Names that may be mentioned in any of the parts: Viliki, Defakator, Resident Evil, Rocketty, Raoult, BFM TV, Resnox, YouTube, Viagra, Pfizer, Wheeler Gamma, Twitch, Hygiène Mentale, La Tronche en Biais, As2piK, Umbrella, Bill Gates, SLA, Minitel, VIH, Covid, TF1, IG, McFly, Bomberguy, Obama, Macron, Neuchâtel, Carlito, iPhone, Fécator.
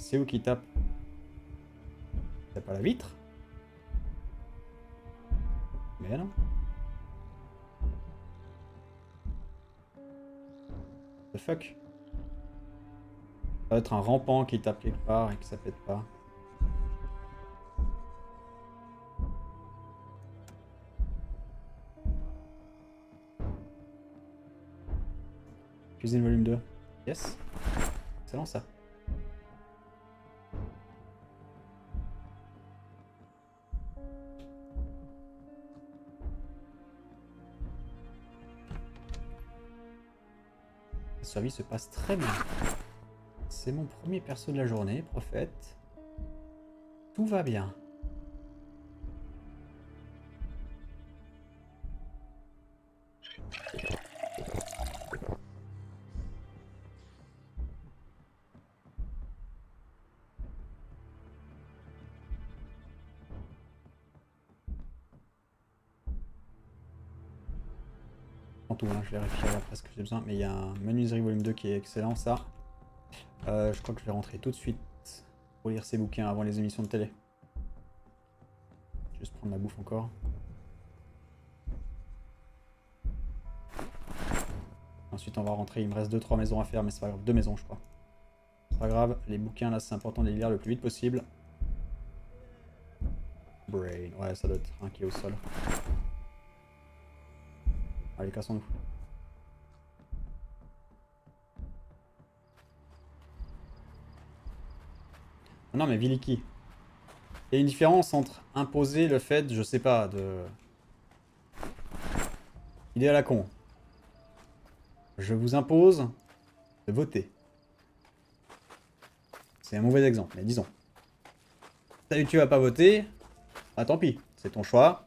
C'est où qui tape? C'est pas la vitre? Mais non. The fuck? Ça va être un rampant qui tape quelque part et que ça pète pas. Cuisine volume 2. Yes. Excellent ça. La survie se passe très bien. C'est mon premier perso de la journée, prophète. Tout va bien. Je vais vérifier après ce que j'ai besoin, mais il y a un menuiserie volume 2 qui est excellent, ça. Je crois que je vais rentrer tout de suite pour lire ces bouquins avant les émissions de télé. Juste prendre ma bouffe encore. Ensuite on va rentrer, il me reste 2-3 maisons à faire, mais c'est pas grave, 2 maisons je crois. C'est pas grave, les bouquins là c'est important de les lire le plus vite possible. Brain, ouais ça doit être un qui est au sol. Allez, cassons-nous. Non, mais Viliki. Il y a une différence entre imposer le fait, je sais pas, de... Il est à la con. Je vous impose de voter. C'est un mauvais exemple, mais disons. Salut, tu vas pas voter. Ah, tant pis, c'est ton choix.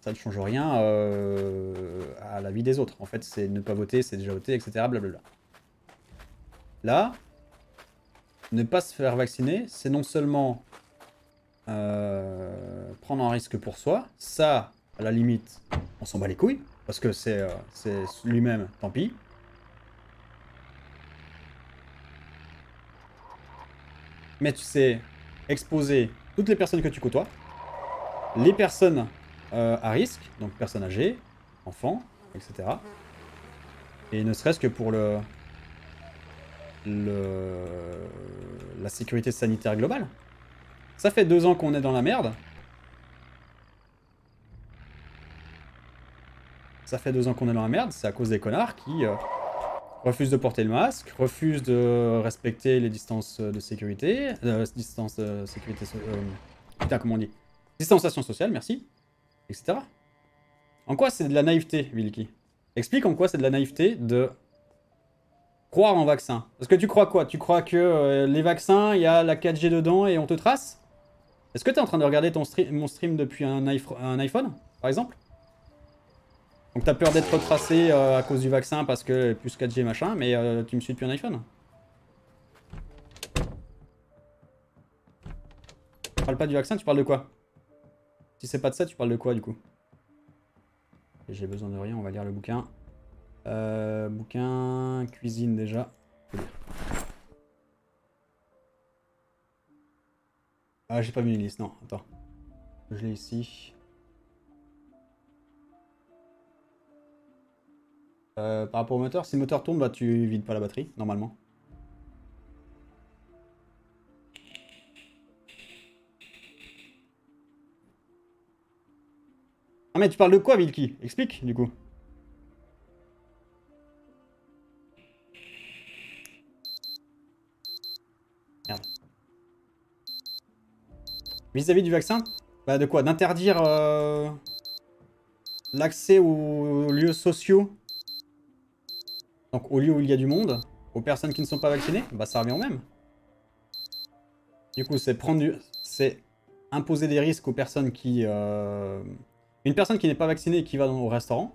Ça ne change rien à la vie des autres. En fait, c'est ne pas voter, c'est déjà voté, etc. Blablabla. Là, ne pas se faire vacciner, c'est non seulement prendre un risque pour soi, ça, à la limite, on s'en bat les couilles, parce que c'est lui-même, tant pis. Mais tu sais exposer toutes les personnes que tu côtoies, les personnes... à risque, donc personnes âgées, enfants, etc. Et ne serait-ce que pour la sécurité sanitaire globale. Ça fait 2 ans qu'on est dans la merde. Ça fait 2 ans qu'on est dans la merde, c'est à cause des connards qui refusent de porter le masque, refusent de respecter les distances de sécurité, distanciation sociale, merci. Etc. En quoi c'est de la naïveté, Viliki? Explique en quoi c'est de la naïveté de croire en vaccin. Parce que tu crois quoi? Tu crois que les vaccins, il y a la 4G dedans et on te trace? Est-ce que tu es en train de regarder mon stream depuis un iPhone, par exemple? Donc tu as peur d'être tracé à cause du vaccin parce que plus 4G machin, mais tu me suis depuis un iPhone? Tu parles pas du vaccin, tu parles de quoi? Si c'est pas de ça, tu parles de quoi du coup? J'ai besoin de rien, on va lire le bouquin. Bouquin, cuisine déjà. Ah, j'ai pas mis une liste, non, attends. Je l'ai ici. Par rapport au moteur, si le moteur tombe, bah, tu vides pas la batterie, normalement. Ah mais tu parles de quoi, Vilki? Explique, du coup. Merde. Vis-à-vis du vaccin? Bah de quoi? D'interdire l'accès aux lieux sociaux? Donc aux lieux où il y a du monde? Aux personnes qui ne sont pas vaccinées? Bah ça revient au même. Du coup, c'est prendre du... C'est imposer des risques aux personnes qui... Une personne qui n'est pas vaccinée et qui va au restaurant,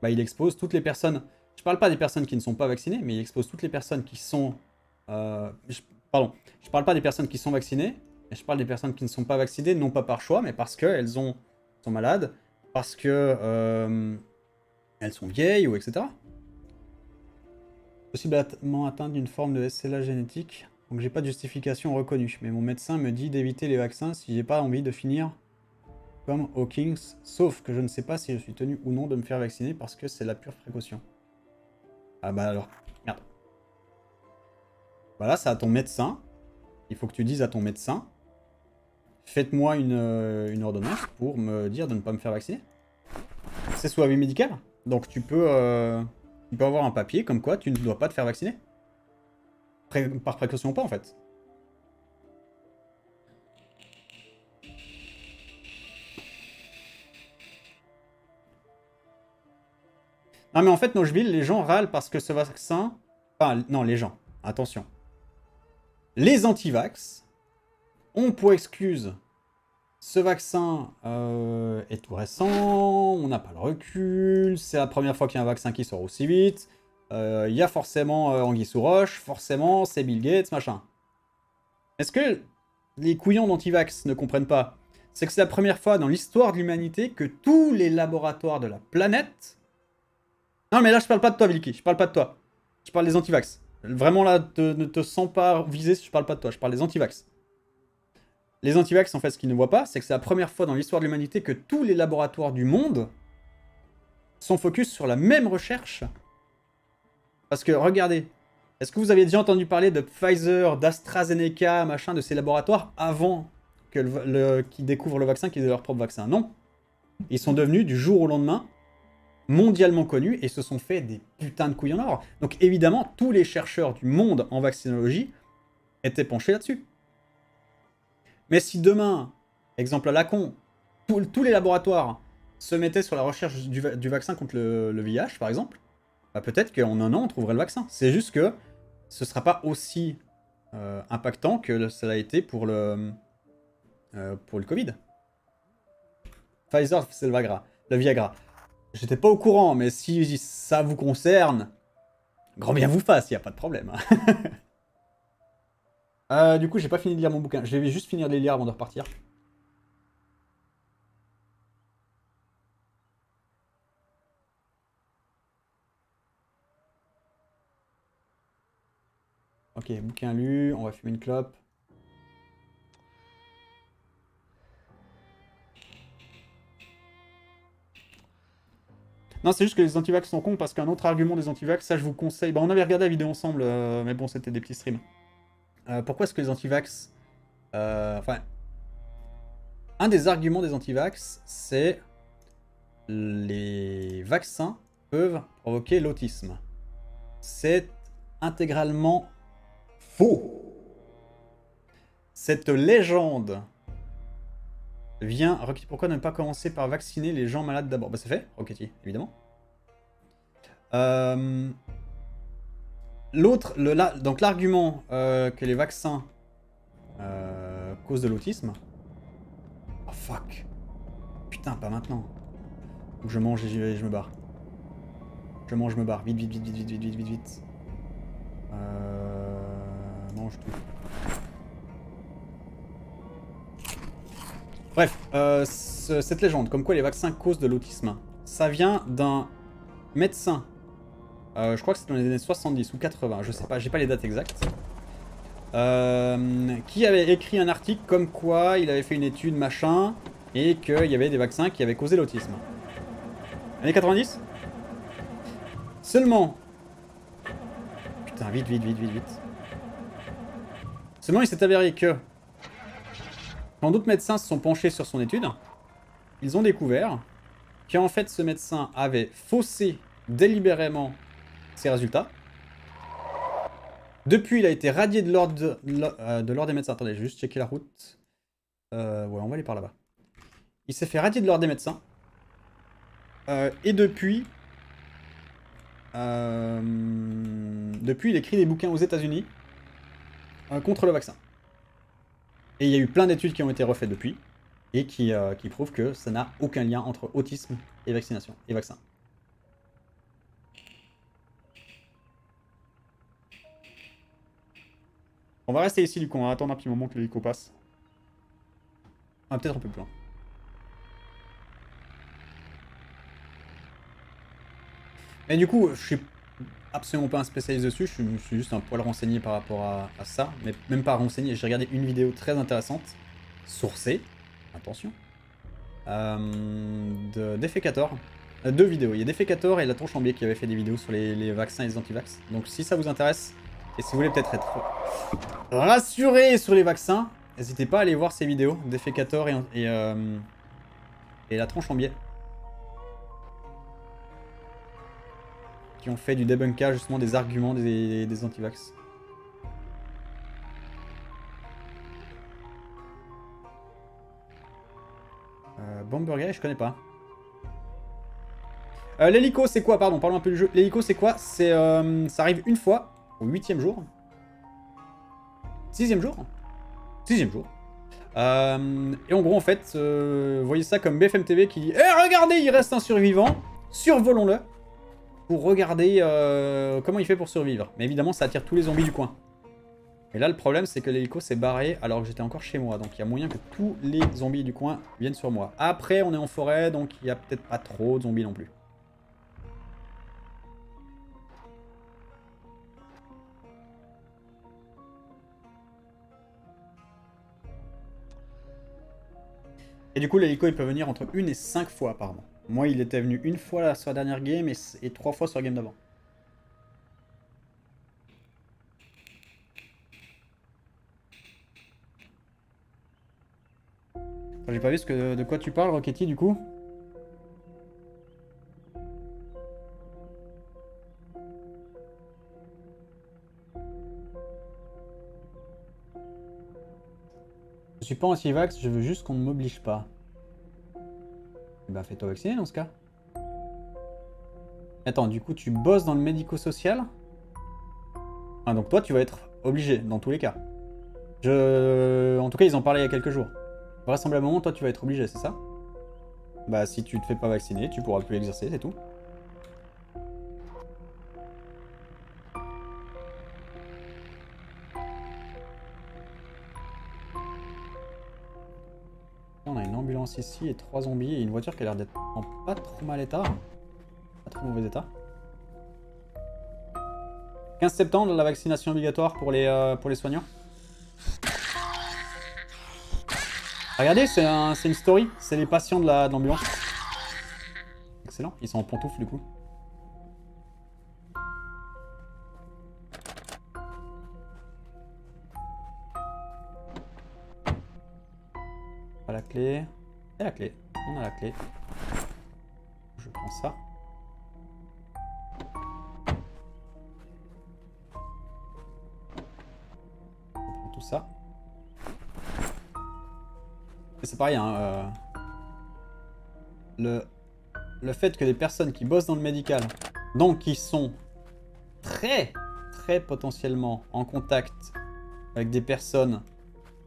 bah, il expose toutes les personnes. Je parle pas des personnes qui ne sont pas vaccinées, mais il expose toutes les personnes qui sont... pardon, je parle pas des personnes qui sont vaccinées, mais je parle des personnes qui ne sont pas vaccinées, non pas par choix, mais parce qu'elles sont malades, parce que elles sont vieilles, ou etc. Possiblement atteindre une forme de SLA génétique. Donc j'ai pas de justification reconnue, mais mon médecin me dit d'éviter les vaccins si j'ai pas envie de finir comme Hawkins, sauf que je ne sais pas si je suis tenu ou non de me faire vacciner parce que c'est la pure précaution. Ah bah alors, merde. Voilà, c'est à ton médecin. Il faut que tu dises à ton médecin, faites-moi une ordonnance pour me dire de ne pas me faire vacciner. C'est sous avis médical, donc tu peux avoir un papier comme quoi tu ne dois pas te faire vacciner. Par précaution ou pas en fait. Non mais en fait, Nashville, les gens râlent parce que ce vaccin... Enfin, non, les gens, attention. Les anti-vax ont pour excuse ce vaccin est tout récent, on n'a pas le recul, c'est la première fois qu'il y a un vaccin qui sort aussi vite, il y a forcément anguille sous roche, forcément c'est Bill Gates, machin. Est-ce que les couillons d'anti-vax ne comprennent pas? C'est que c'est la première fois dans l'histoire de l'humanité que tous les laboratoires de la planète... Non mais là je parle pas de toi Vilky, je parle pas de toi, je parle des anti-vax. Vraiment là, ne te sens pas visé si je parle pas de toi, je parle des antivax. Les antivax, en fait, ce qu'ils ne voient pas, c'est que c'est la première fois dans l'histoire de l'humanité que tous les laboratoires du monde sont focus sur la même recherche. Parce que, regardez, est-ce que vous aviez déjà entendu parler de Pfizer, d'AstraZeneca, machin, de ces laboratoires avant qu'ils découvrent le vaccin, qu'ils aient leur propre vaccin? Non. Ils sont devenus, du jour au lendemain, mondialement connus et se sont fait des putains de couilles en or. Donc évidemment, tous les chercheurs du monde en vaccinologie étaient penchés là-dessus. Mais si demain, exemple à la con, tous les laboratoires se mettaient sur la recherche du vaccin contre le VIH, par exemple, bah peut-être qu'en un an, on trouverait le vaccin. C'est juste que ce ne sera pas aussi impactant que ça l'a été pour le Covid. Pfizer, c'est le Viagra. J'étais pas au courant, mais si ça vous concerne, grand bien vous fasse, il n'y a pas de problème. Du coup, j'ai pas fini de lire mon bouquin. Je vais juste finir de les lire avant de repartir. Ok, bouquin lu, on va fumer une clope. Non, c'est juste que les antivax sont cons parce qu'un autre argument des antivax, ça je vous conseille. Bah, on avait regardé la vidéo ensemble, mais bon, c'était des petits streams. Pourquoi est-ce que les antivax... Enfin... Un des arguments des antivax, c'est... Les vaccins peuvent provoquer l'autisme. C'est intégralement faux. Cette légende vient... Pourquoi ne pas commencer par vacciner les gens malades d'abord? Bah c'est fait, Rocketty, évidemment. L'autre, donc l'argument que les vaccins causent de l'autisme. Oh fuck. Putain, pas maintenant. Donc je mange et j'y vais, je me barre. Je mange, je me barre. Vite, vite, vite, vite, vite, vite, vite, vite, vite. Mange tout. Bref, cette légende, comme quoi les vaccins causent de l'autisme, ça vient d'un médecin. Je crois que c'est dans les années 70 ou 80, je sais pas, j'ai pas les dates exactes. Qui avait écrit un article comme quoi il avait fait une étude machin et qu'il y avait des vaccins qui avaient causé l'autisme. Années 90 ? Seulement. Putain, vite, vite, vite, vite, vite. Seulement, il s'est avéré que quand d'autres médecins se sont penchés sur son étude, ils ont découvert qu'en fait ce médecin avait faussé délibérément ses résultats. Depuis, il a été radié de l'ordre des médecins. Attendez, je vais juste checker la route. Ouais, on va aller par là-bas. Il s'est fait radier de l'ordre des médecins. Et depuis... depuis, il écrit des bouquins aux États-Unis contre le vaccin. Et il y a eu plein d'études qui ont été refaites depuis et qui prouvent que ça n'a aucun lien entre autisme et vaccination et vaccin. On va rester ici du coup, on va attendre un petit moment que l'hélico passe. Ah, peut-être un peu plus loin. Mais du coup, je suis absolument pas un spécialiste dessus, je suis juste un poil renseigné par rapport à ça, mais même pas renseigné, j'ai regardé une vidéo très intéressante, sourcée, attention, de Defakator, deux vidéos, il y a Defakator et La Tronche en Biais qui avaient fait des vidéos sur les vaccins et les antivax, donc si ça vous intéresse, et si vous voulez peut-être être rassuré sur les vaccins, n'hésitez pas à aller voir ces vidéos, Defakator et La Tronche en Biais, qui ont fait du débunkage justement des arguments des antivax. Bomberguy, je connais pas. L'hélico, c'est quoi? Pardon, parlons un peu du jeu. L'hélico, c'est quoi? C'est ça arrive une fois, au 8e jour. 6e jour. 6e jour. Et en gros, en fait, voyez ça comme BFM TV qui dit eh, regardez, il reste un survivant, survolons-le. Pour regarder comment il fait pour survivre. Mais évidemment, ça attire tous les zombies du coin. Et là, le problème, c'est que l'hélico s'est barré alors que j'étais encore chez moi. Donc, il y a moyen que tous les zombies du coin viennent sur moi. Après, on est en forêt, donc il n'y a peut-être pas trop de zombies non plus. Et du coup, l'hélico, il peut venir entre 1 et 5 fois apparemment. Moi, il était venu une fois là, sur la dernière game et 3 fois sur la game d'avant. J'ai pas vu ce que, de quoi tu parles, Rocketty, du coup. Je suis pas anti-vax, je veux juste qu'on ne m'oblige pas. Bah fais-toi vacciner dans ce cas. Attends, du coup tu bosses dans le médico-social? Ah donc toi tu vas être obligé dans tous les cas. En tout cas ils en parlaient il y a quelques jours. Vraisemblablement toi tu vas être obligé, c'est ça? Bah si tu te fais pas vacciner, tu pourras plus exercer, c'est tout. Ici et 3 zombies et une voiture qui a l'air d'être en pas trop mal état, pas trop mauvais état. 15 septembre, la vaccination obligatoire pour les soignants. Regardez, c'est une story, c'est les patients de l'ambulance. Excellent, ils sont en pantoufles du coup. Pas la clé. La clé, on a la clé. Je prends ça. Je prends tout ça. Et c'est pareil, hein, le fait que des personnes qui bossent dans le médical, donc qui sont très potentiellement en contact avec des personnes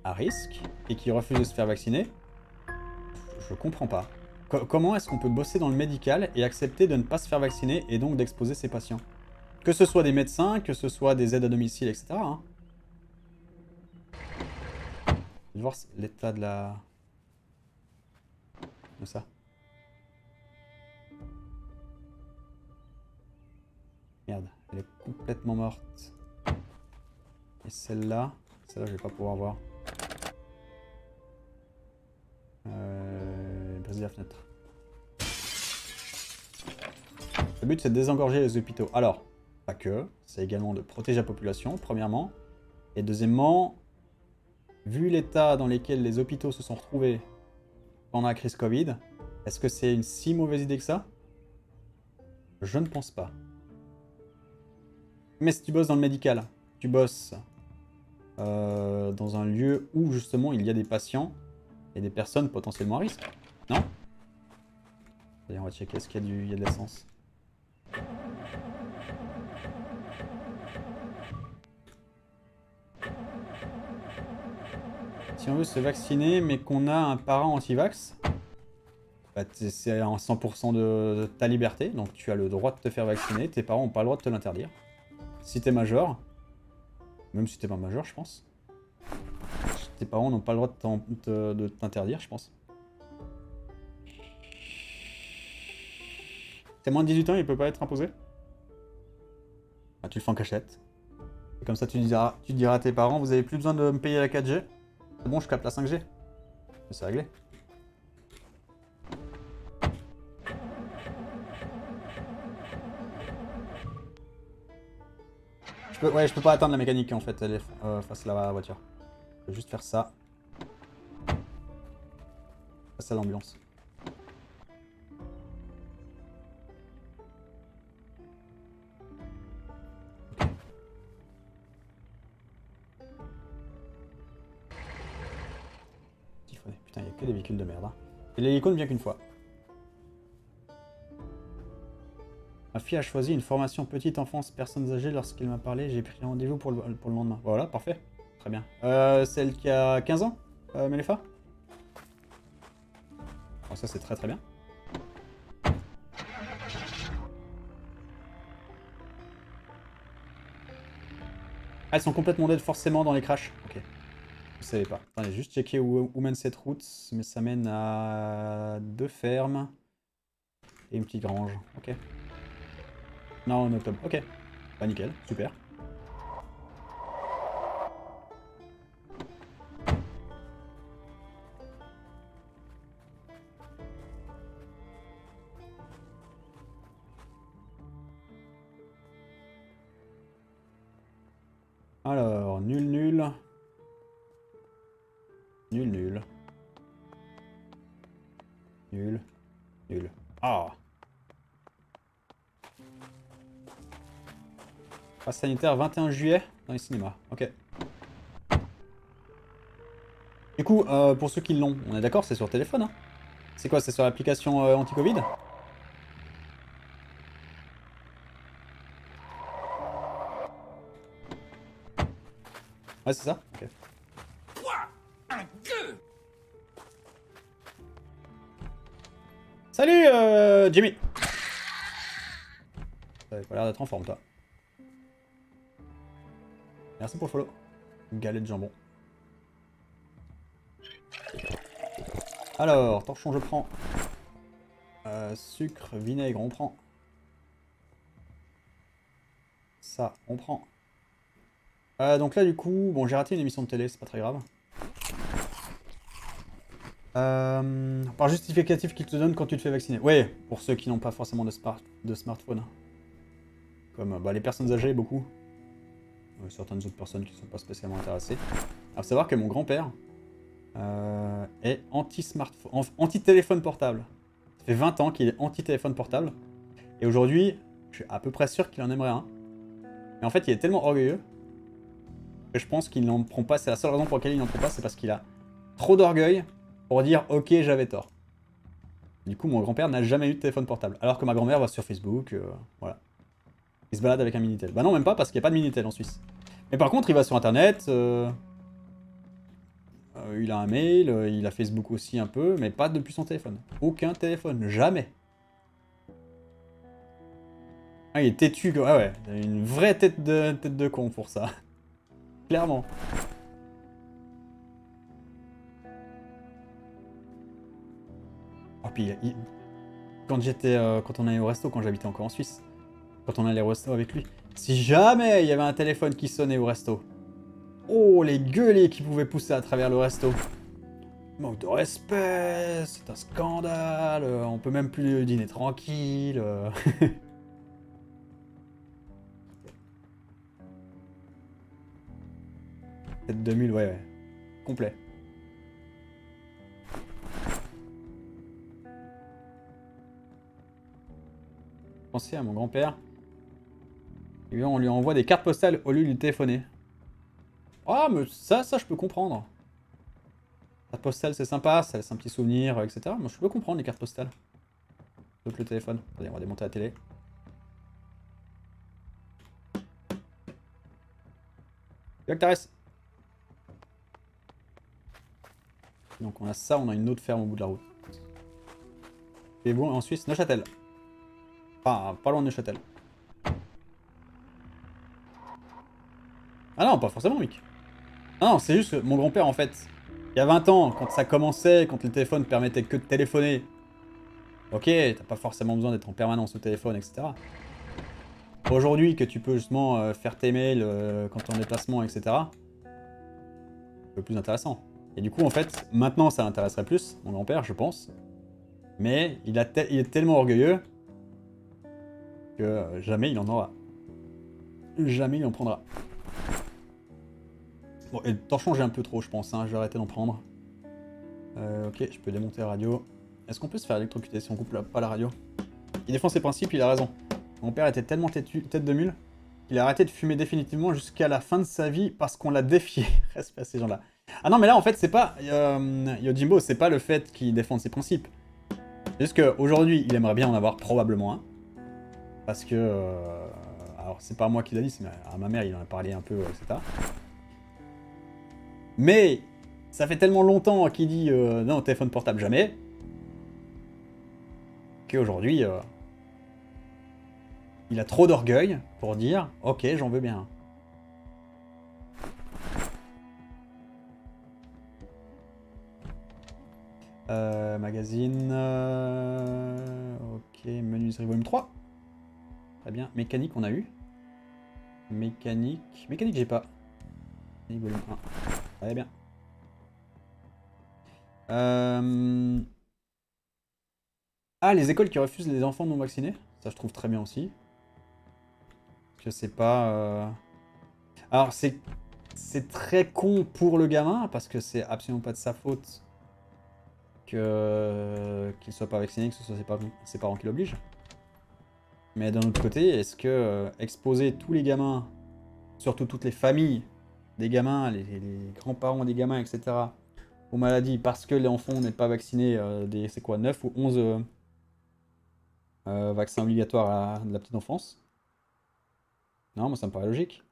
à risque et qui refusent de se faire vacciner. Je comprends pas. Comment est-ce qu'on peut bosser dans le médical et accepter de ne pas se faire vacciner et donc d'exposer ses patients? Que ce soit des médecins, que ce soit des aides à domicile, etc. Hein. Je vais voir l'état de la... de ça. Merde, elle est complètement morte. Et celle-là je vais pas pouvoir voir. Briser la fenêtre. Le but c'est de désengorger les hôpitaux. Alors, pas que, c'est également de protéger la population, premièrement. Et deuxièmement, vu l'état dans lequel les hôpitaux se sont retrouvés pendant la crise Covid, est-ce que c'est une si mauvaise idée que ça? Je ne pense pas. Mais si tu bosses dans le médical, tu bosses dans un lieu où justement il y a des patients et des personnes potentiellement à risque. Non? D'ailleurs, on va checker est-ce qu'il y a de l'essence. Si on veut se vacciner, mais qu'on a un parent anti-vax, bah c'est en 100% de ta liberté, donc tu as le droit de te faire vacciner, tes parents n'ont pas le droit de te l'interdire. Si t'es majeur, même si t'es pas majeur, je pense. Tes parents n'ont pas le droit de t'interdire, je pense. T'es moins de 18 ans, il peut pas être imposé? Enfin, tu le fais en cachette. Et comme ça, tu diras à tes parents, vous avez plus besoin de me payer la 4G. Bon, je capte la 5G. C'est réglé. Ouais, je peux pas atteindre la mécanique en fait, elle est face à la voiture. Je peux juste faire ça. Face à l'ambiance. Putain, il y a que des véhicules de merde. Hein. Et l'hélico ne vient qu'une fois. Ma fille a choisi une formation petite enfance, personnes âgées. Lorsqu'il m'a parlé, j'ai pris rendez-vous pour le lendemain. Voilà, parfait. Très bien. Celle qui a 15 ans, Méléfa. Bon, ça, c'est très très bien. Ah, elles sont complètement dead forcément dans les crashs. Ok. Je savais pas. Attendez, juste checker où mène cette route. Mais ça mène à 2 fermes et une petite grange. Ok. Non, en octobre. Ok. Bah nickel. Super. Alors, nul, nul. Nul, nul. Nul, nul. Ah! Passe sanitaire 21 juillet dans les cinémas. Ok. Du coup, pour ceux qui l'ont, on est d'accord, c'est sur téléphone. Hein, c'est quoi? C'est sur l'application anti-Covid? Ouais, c'est ça. Ok. 3, 1, 2. Salut, Jimmy. T'avais pas l'air d'être en forme, toi. Merci pour le follow. Une galette de jambon. Alors, torchon, je prends. Sucre, vinaigre, on prend. Ça, on prend. Donc là, du coup, bon, j'ai raté une émission de télé, c'est pas très grave. Par justificatif qu'il te donne quand tu te fais vacciner. Ouais, pour ceux qui n'ont pas forcément de smartphone. Comme bah, les personnes âgées, beaucoup. Certaines autres personnes qui ne sont pas spécialement intéressées. À savoir que mon grand-père est anti-smartphone, anti-téléphone portable. Ça fait 20 ans qu'il est anti-téléphone portable. Et aujourd'hui, je suis à peu près sûr qu'il en aimerait un. Mais en fait, il est tellement orgueilleux que je pense qu'il n'en prend pas. C'est la seule raison pour laquelle il n'en prend pas, c'est parce qu'il a trop d'orgueil pour dire « Ok, j'avais tort ». Du coup, mon grand-père n'a jamais eu de téléphone portable. Alors que ma grand-mère va sur Facebook, voilà. Il se balade avec un Minitel. Bah non, même pas, parce qu'il n'y a pas de Minitel en Suisse. Mais par contre, il va sur Internet, il a un mail, il a Facebook aussi un peu, mais pas depuis son téléphone. Aucun téléphone, jamais. Ah, il est têtu, ouais, ouais, une vraie tête de con pour ça. Clairement. Oh, puis, quand on allait au resto, quand j'habitais encore en Suisse, quand on allait au resto avec lui. Si jamais il y avait un téléphone qui sonnait au resto. Oh, les gueulés qui pouvaient pousser à travers le resto. Manque de respect, c'est un scandale, on peut même plus dîner tranquille. Peut-être 2000, ouais, ouais. Complet. Pensez à mon grand-père. Et on lui envoie des cartes postales au lieu de lui téléphoner. Ah, mais ça, je peux comprendre. Carte postale, c'est sympa, ça laisse un petit souvenir, etc. Moi, je peux comprendre les cartes postales. Plutôt que le téléphone. Allez, on va démonter la télé. Donc, on a ça, on a une autre ferme au bout de la route. Et bon, en Suisse, Neuchâtel. Enfin, pas loin de Neuchâtel. Ah non, pas forcément, Mick. Ah non, c'est juste que mon grand-père, en fait, il y a 20 ans, quand ça commençait, quand le téléphone permettait que de téléphoner, ok, t'as pas forcément besoin d'être en permanence au téléphone, etc. Aujourd'hui que tu peux justement faire tes mails quand tu es en déplacement, etc. C'est le plus intéressant. Et du coup, en fait, maintenant ça intéresserait plus mon grand-père, je pense. Mais il est tellement orgueilleux que jamais il en aura. Jamais il en prendra. Bon, et torchon, j'ai un peu trop, je pense. Hein. Je vais arrêter d'en prendre. Ok, je peux démonter la radio. Est-ce qu'on peut se faire électrocuter si on coupe pas la radio? Il défend ses principes, il a raison. Mon père était tellement tête de mule qu'il a arrêté de fumer définitivement jusqu'à la fin de sa vie parce qu'on l'a défié. Respect à ces gens-là. Ah non, mais là, en fait, c'est pas... Yojimbo, c'est pas le fait qu'il défende ses principes. C'est juste qu'aujourd'hui, il aimerait bien en avoir probablement un. Parce que... alors, c'est pas moi qui l'a dit, c'est ma mère, il en a parlé un peu, etc. Mais ça fait tellement longtemps qu'il dit non, téléphone portable jamais, qu'aujourd'hui, il a trop d'orgueil pour dire ok, j'en veux bien. Magazine, ok, menuiserie volume 3. Très bien, mécanique, on a eu. Mécanique, j'ai pas. Mécanique volume 1. Allez bien. Ah, les écoles qui refusent les enfants non vaccinés. Ça, je trouve très bien aussi. Je sais pas... Alors, c'est très con pour le gamin, parce que c'est absolument pas de sa faute qu'il soit pas vacciné, que ce soit ses parents qui l'obligent. Mais d'un autre côté, est-ce que exposer tous les gamins, surtout toutes les familles, des gamins, les grands-parents des gamins, etc., aux maladies, parce que les enfants n'est pas vacciné, c'est quoi, 9 ou 11 vaccins obligatoires de la petite enfance? Non, moi ça me paraît logique.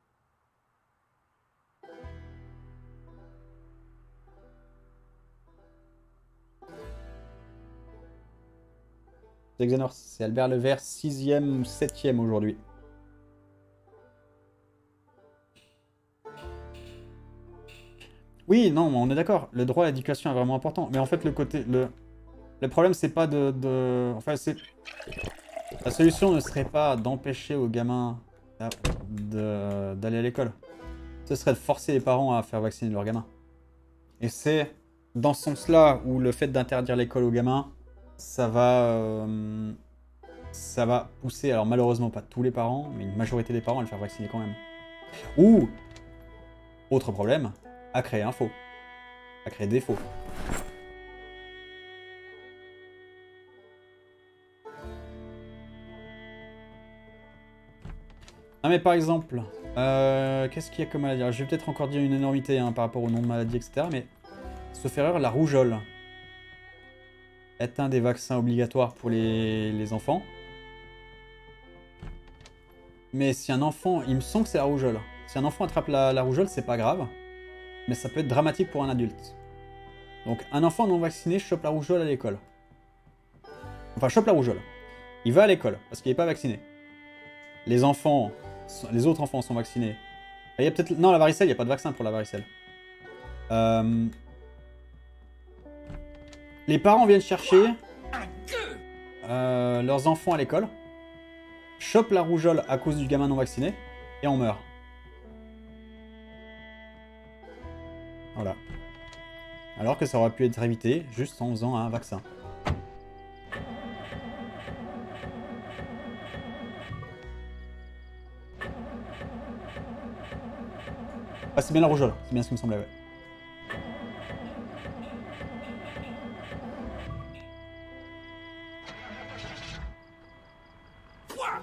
Xenor, c'est Albert Levert, 6e ou 7e aujourd'hui. Oui, non, on est d'accord. Le droit à l'éducation est vraiment important. Mais en fait, le problème, c'est pas Enfin, c'est... La solution ne serait pas d'empêcher aux gamins d'aller à l'école. Ce serait de forcer les parents à faire vacciner leurs gamins. Et c'est dans ce sens-là où le fait d'interdire l'école aux gamins, ça va pousser, alors malheureusement pas tous les parents, mais une majorité des parents à le faire vacciner quand même. Ou, autre problème... à créer un faux, à créer des faux. Ah mais par exemple, qu'est-ce qu'il y a comme maladie? Alors, je vais peut-être encore dire une énormité hein, par rapport au nom de maladie, etc. Mais, sauf erreur, la rougeole est un des vaccins obligatoires pour les enfants. Mais si un enfant, il me semble que c'est la rougeole. Si un enfant attrape la rougeole, c'est pas grave. Mais ça peut être dramatique pour un adulte. Donc un enfant non vacciné chope la rougeole à l'école. Enfin, chope la rougeole. Il va à l'école parce qu'il n'est pas vacciné. Les autres enfants sont vaccinés. Il y a peut-être... Non, la varicelle, il n'y a pas de vaccin pour la varicelle. Les parents viennent chercher leurs enfants à l'école, chopent la rougeole à cause du gamin non vacciné, et on meurt. Voilà. Alors que ça aurait pu être évité juste en faisant un vaccin. Ah, c'est bien la rougeole, c'est bien ce qui me semblait, ouais.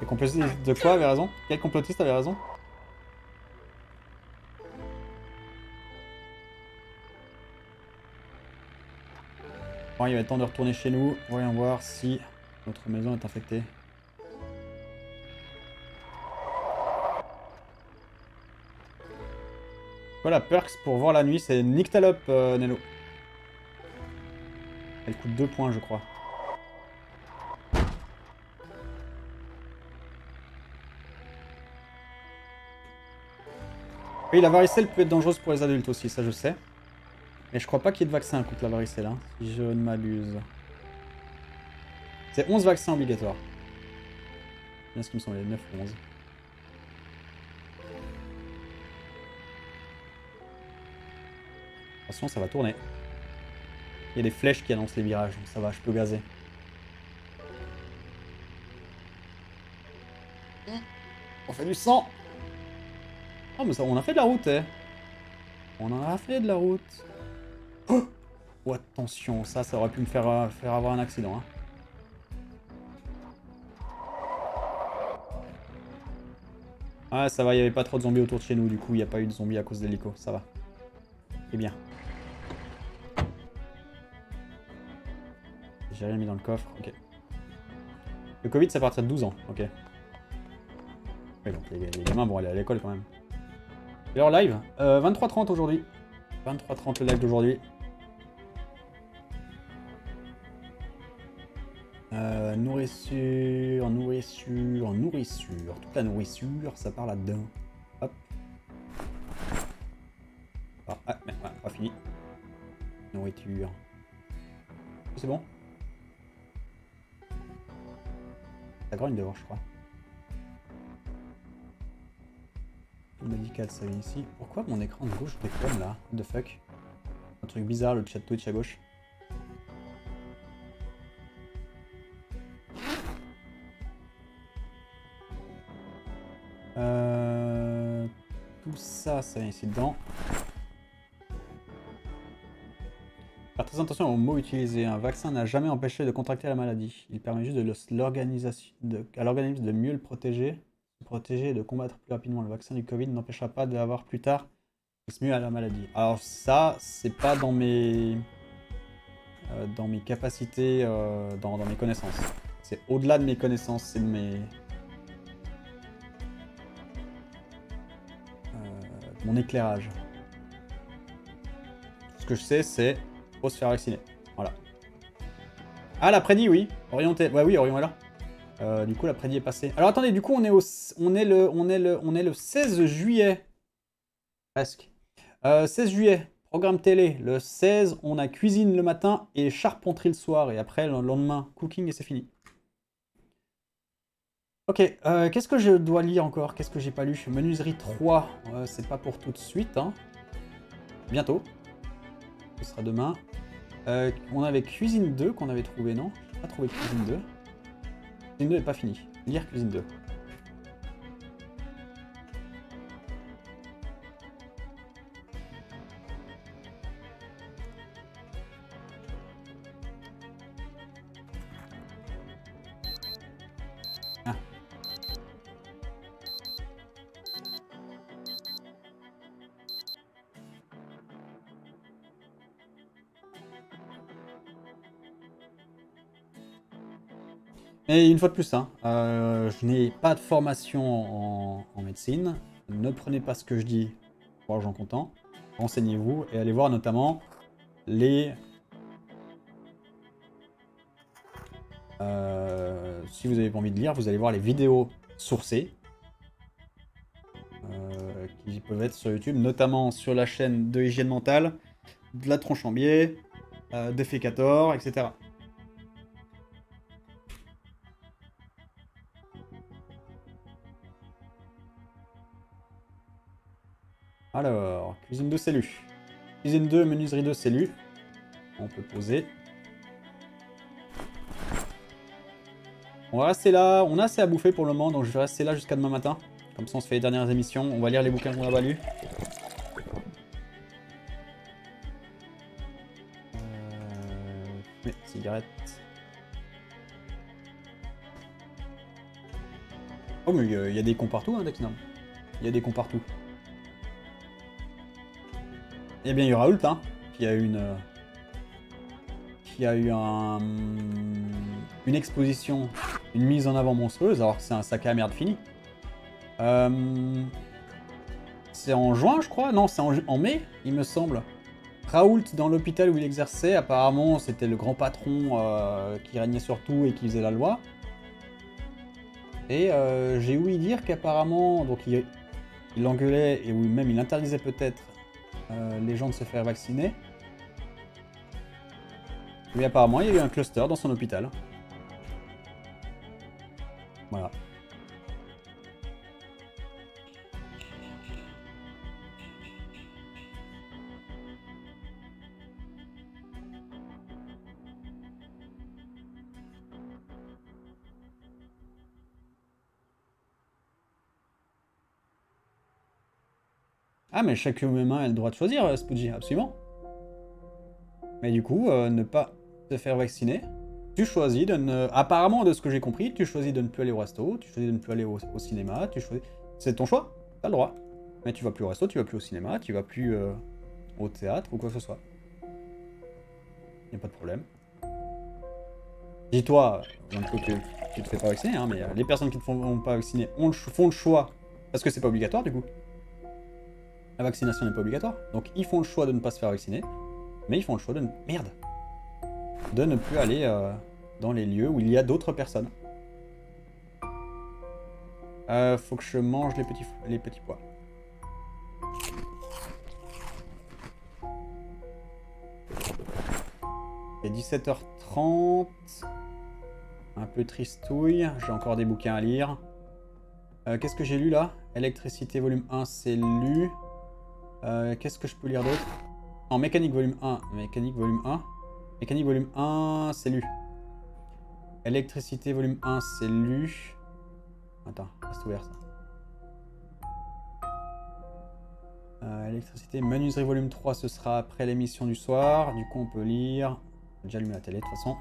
Les complotistes de quoi avaient raison? Quel complotiste avait raison? Il va être temps de retourner chez nous. Voyons voir si notre maison est infectée. Voilà, perks pour voir la nuit. C'est Nyctalope, Nello. Elle coûte 2 points, je crois. Oui, la varicelle peut être dangereuse pour les adultes aussi, ça je sais. Mais je crois pas qu'il y ait de vaccin contre la varicelle, hein, si je ne m'abuse. C'est 11 vaccins obligatoires. Bien ce qui me semblait, 9 ou 11. Attention, ça va tourner. Il y a des flèches qui annoncent les virages, donc ça va, je peux gazer. On fait du sang. Oh, mais ça, on a fait de la route, eh. On en a fait de la route. Oh, oh attention, ça, ça aurait pu me faire avoir un accident, hein. Ah, ça va, il n'y avait pas trop de zombies autour de chez nous, du coup, il n'y a pas eu de zombies à cause de l'hélico, ça va. Eh bien. J'ai rien mis dans le coffre, ok. Le Covid, c'est à partir de 12 ans, ok. Mais bon, les gamins vont aller à l'école quand même. Et leur live 23h30 aujourd'hui. 23h30 le live d'aujourd'hui. Nourrissure, nourrissure, nourrissure. Toute la nourrissure, ça part là-dedans. Hop. Ah, ah, ah, pas fini. Nourriture. C'est bon. Ça grogne dehors, je crois. Médical, ça vient ici. Pourquoi mon écran de gauche déconne là? What the fuck? Un truc bizarre, le chat Twitch à gauche. Tout ça, ça vient ici dedans. Faire très attention aux mots utilisés. Un vaccin n'a jamais empêché de contracter la maladie. Il permet juste à l'organisme de mieux le protéger. Protéger et de combattre plus rapidement. Le vaccin du Covid n'empêchera pas d'avoir plus tard mieux à la maladie. Alors ça, c'est pas dans mes dans mes capacités, dans mes connaissances. C'est au-delà de mes connaissances, c'est de mes mon éclairage. Ce que je sais, c'est faut se faire vacciner. Voilà. Ah, la prédit, oui, orienté. Ouais, oui, orientez là. Du coup, la prédit est passée. Alors attendez, du coup, on est le 16 juillet. Presque. 16 juillet, programme télé. Le 16, on a cuisine le matin et charpenterie le soir. Et après, le lendemain, cooking et c'est fini. Ok, qu'est-ce que je dois lire encore? Qu'est-ce que j'ai pas lu? Menuiserie 3, c'est pas pour tout de suite. Hein. Bientôt. Ce sera demain. On avait cuisine 2 qu'on avait trouvé, non? J'ai pas trouvé cuisine 2. Cuisine 2 n'est pas fini. Lire cuisine 2. Ah. Et une fois de plus, hein, je n'ai pas de formation en médecine. Ne prenez pas ce que je dis pour l'argent comptant. Renseignez-vous et allez voir notamment les... si vous avez pas envie de lire, vous allez voir les vidéos sourcées qui peuvent être sur YouTube, notamment sur la chaîne de Hygiène Mentale, de La Tronche en Biais, de Fécator, etc. Alors, cuisine 2, c'est lu. Cuisine 2, menuiserie 2, c'est lu. On peut poser. On va rester là. On a assez à bouffer pour le moment, donc je vais rester là jusqu'à demain matin. Comme ça, on se fait les dernières émissions. On va lire les bouquins qu'on a pas lus. Mais, cigarette. Oh, mais il y a des cons partout, hein, Dexnam. Il y a des cons partout. Eh bien, il y a Raoult, hein, qui a eu une exposition, une mise en avant monstrueuse, alors que c'est un sac à merde fini. C'est en juin, je crois. Non, c'est en mai, il me semble. Raoult, dans l'hôpital où il exerçait, apparemment, c'était le grand patron qui régnait sur tout et qui faisait la loi. Et j'ai ouï dire qu'apparemment, donc il engueulait, et même il interdisait peut-être les gens de se faire vacciner. Mais apparemment, il y a eu un cluster dans son hôpital. Voilà. Ah, mais chaque humain a le droit de choisir, Spoogie, absolument. Mais du coup, ne pas te faire vacciner, tu choisis de ne... Apparemment, de ce que j'ai compris, tu choisis de ne plus aller au resto, tu choisis de ne plus aller au cinéma, tu choisis... C'est ton choix, t'as le droit. Mais tu vas plus au resto, tu vas plus au cinéma, tu vas plus au théâtre ou quoi que ce soit. Y a pas de problème. Dis-toi, tu te fais pas vacciner, hein, mais les personnes qui ne font pas vacciner font le choix, parce que c'est pas obligatoire du coup. La vaccination n'est pas obligatoire, donc ils font le choix de ne pas se faire vacciner, mais ils font le choix de ne... Merde! De ne plus aller dans les lieux où il y a d'autres personnes. Faut que je mange les petits pois. Il est 17h30. Un peu tristouille. J'ai encore des bouquins à lire. Qu'est-ce que j'ai lu là? Électricité volume 1, c'est lu. Qu'est-ce que je peux lire d'autre? En mécanique volume 1. Mécanique volume 1. Mécanique volume 1, c'est lu. Électricité volume 1, c'est lu. Attends, reste ouvert ça. Électricité, menuiserie volume 3, ce sera après l'émission du soir. Du coup, on peut lire. J'ai déjà allumé la télé de toute façon.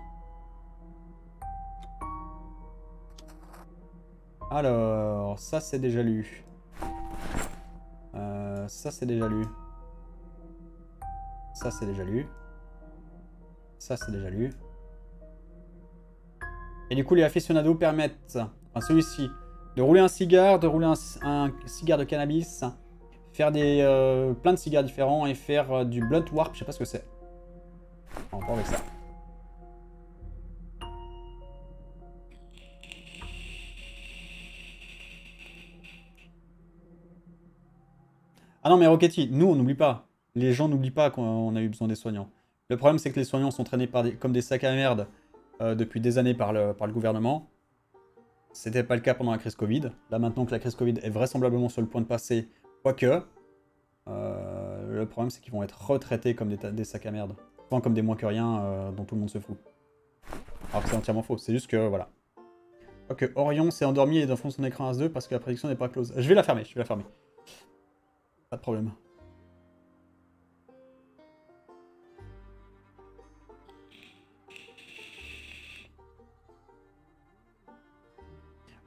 Alors, ça c'est déjà lu. Ça c'est déjà lu. Ça c'est déjà lu. Ça c'est déjà lu. Et du coup, les aficionados permettent, enfin celui-ci, de rouler un cigare, de rouler un cigare de cannabis, faire des plein de cigares différents et faire du blunt warp, je sais pas ce que c'est. On part avec ça. Ah non, mais Rocketty, nous on n'oublie pas. Les gens n'oublient pas qu'on a eu besoin des soignants. Le problème, c'est que les soignants sont traînés par comme des sacs à merde depuis des années par le gouvernement. C'était pas le cas pendant la crise Covid. Là, maintenant que la crise Covid est vraisemblablement sur le point de passer, quoique, le problème, c'est qu'ils vont être retraités comme des sacs à merde. Enfin, comme des moins que rien dont tout le monde se fout. Alors que c'est entièrement faux. C'est juste que, voilà. Quoique, Orion s'est endormi et est dans le fond de son écran As2 parce que la prédiction n'est pas close. Je vais la fermer, je vais la fermer. Pas de problème.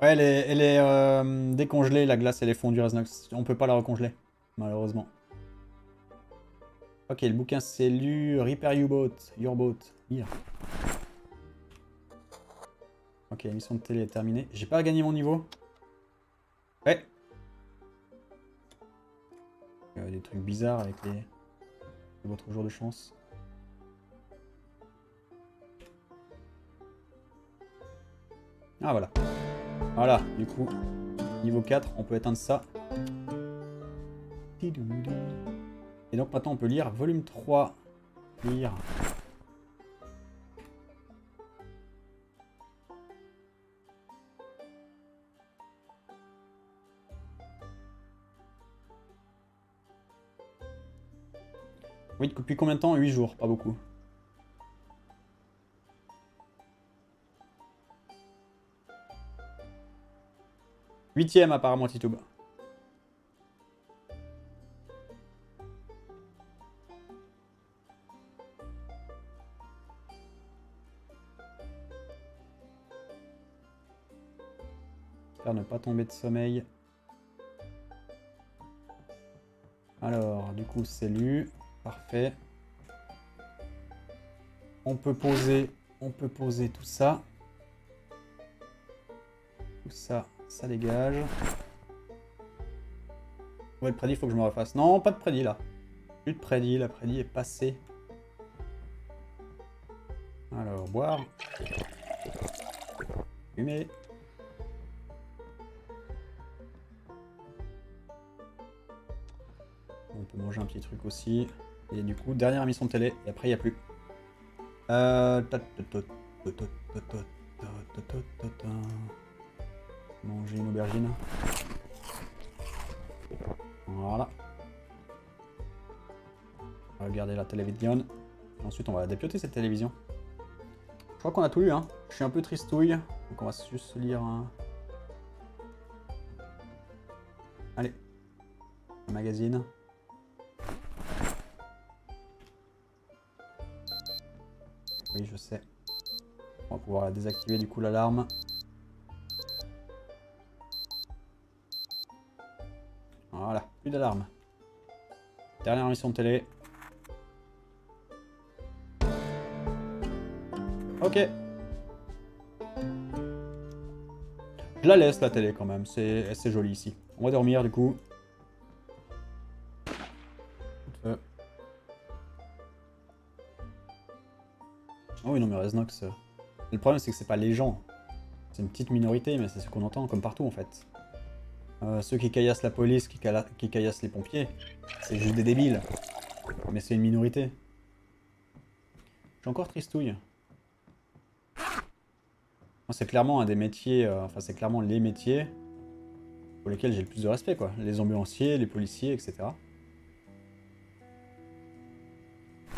Ouais, elle est décongelée, la glace, elle est fondue, Resnox. On peut pas la recongeler, malheureusement. Ok, le bouquin c'est lu. Repair your boat. Here. Ok, la mission de télé est terminée. J'ai pas gagné mon niveau. Ouais. Des trucs bizarres avec les... Votre jour de chance. Ah, voilà. Voilà, du coup, niveau 4, on peut éteindre ça. Et donc maintenant, on peut lire volume 3. Lire. Oui, depuis combien de temps? 8 jours, pas beaucoup. Huitième apparemment Titoub. J'espère ne pas tomber de sommeil. Alors, du coup, c'est lu. Parfait. On peut poser tout ça. Tout ça. Ça dégage. Ouais, le prédit, faut que je me refasse. Non, pas de prédit là. Plus de prédit, la prédit est passée. Alors, boire. Fumer. On peut manger un petit truc aussi. Et du coup, dernière émission de télé. Et après, il n'y a plus. Manger une aubergine. Voilà. On va regarder la télévision. Ensuite, on va la dépioter cette télévision. Je crois qu'on a tout lu, hein. Je suis un peu tristouille. Donc, on va juste lire un... Allez. Un magazine. oui je sais. On va pouvoir la désactiver du coup l'alarme. Voilà, plus d'alarme. Dernière émission de télé. Ok. Je la laisse la télé quand même, c'est joli ici. On va dormir du coup. Oh oui non mais Resnox. Le problème c'est que c'est pas les gens. C'est une petite minorité mais c'est ce qu'on entend comme partout en fait. Ceux qui caillassent la police, qui caillassent les pompiers, c'est juste des débiles. Mais c'est une minorité. J'ai encore tristouille. C'est clairement un des métiers, enfin c'est clairement les métiers pour lesquels j'ai le plus de respect quoi. Les ambulanciers, les policiers, etc.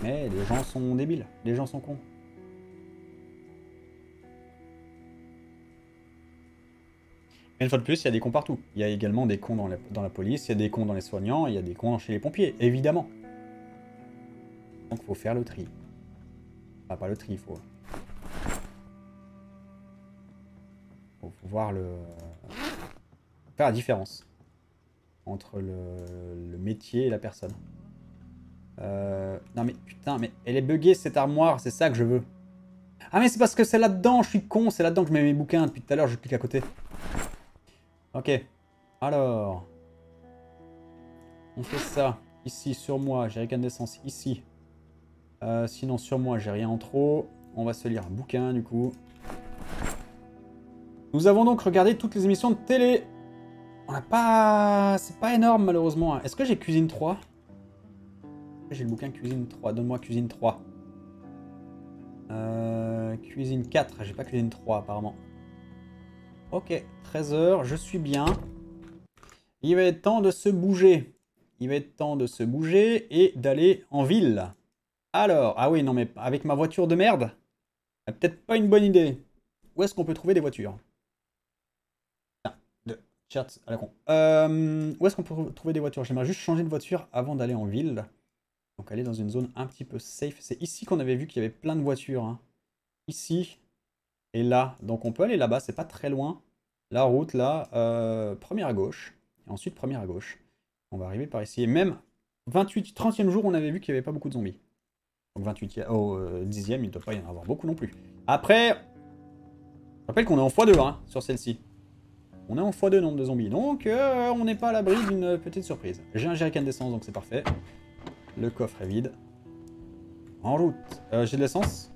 Mais les gens sont débiles, les gens sont cons. Et une fois de plus, il y a des cons partout. Il y a également des cons dans la police, il y a des cons dans les soignants, il y a des cons chez les pompiers, évidemment. Donc faut faire le tri. Enfin pas le tri, faut voir le... faire la différence entre le métier et la personne. Non mais putain, mais elle est buggée cette armoire, c'est ça que je veux. Ah mais c'est parce que c'est là-dedans, je suis con, c'est là-dedans que je mets mes bouquins depuis tout à l'heure, je clique à côté. Ok, alors... on fait ça, ici, sur moi, j'ai regain d'essence, ici. Sinon sur moi, j'ai rien en trop. On va se lire un bouquin du coup. Nous avons donc regardé toutes les émissions de télé. On n'a pas... c'est pas énorme malheureusement. Est-ce que j'ai Cuisine 3? J'ai le bouquin Cuisine 3. Donne-moi Cuisine 3. Cuisine 4. J'ai pas Cuisine 3 apparemment. Ok. 13h. Je suis bien. Il va être temps de se bouger. Il va être temps de se bouger et d'aller en ville. Alors... ah oui, non mais avec ma voiture de merde, c'est peut-être pas une bonne idée. Où est-ce qu'on peut trouver des voitures ? Chat à la con. Où est-ce qu'on peut trouver des voitures? J'aimerais juste changer de voiture avant d'aller en ville. Donc aller dans une zone un petit peu safe. C'est ici qu'on avait vu qu'il y avait plein de voitures. Hein. Ici et là. Donc on peut aller là-bas, c'est pas très loin. La route là, première à gauche. Et ensuite première à gauche. On va arriver par ici. Et même 30e jour, on avait vu qu'il n'y avait pas beaucoup de zombies. Donc 28e, au 10e, il ne doit pas y en avoir beaucoup non plus. Après, je rappelle qu'on est en x2 hein, sur celle-ci. On est en x2 nombre de zombies, donc on n'est pas à l'abri d'une petite surprise. J'ai un jerrycan d'essence, donc c'est parfait. Le coffre est vide. En route. J'ai de l'essence.